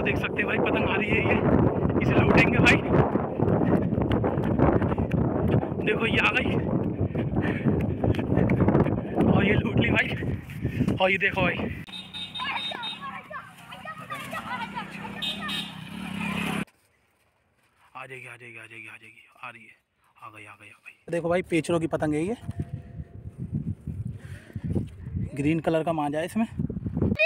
तो देख सकते हैं भाई पतंग आ रही है ये, इसे लौटेंगे भाई। देखो ये आ गई और ये लूट ली भाई। और ये देखो भाई आ जाएगी आ जाएगी आ जाएगी आ जाएगी, आ रही है, आ गई आ गई आ गई। देखो भाई पेचरों की पतंग है ये, ग्रीन कलर का मांझा है इसमें।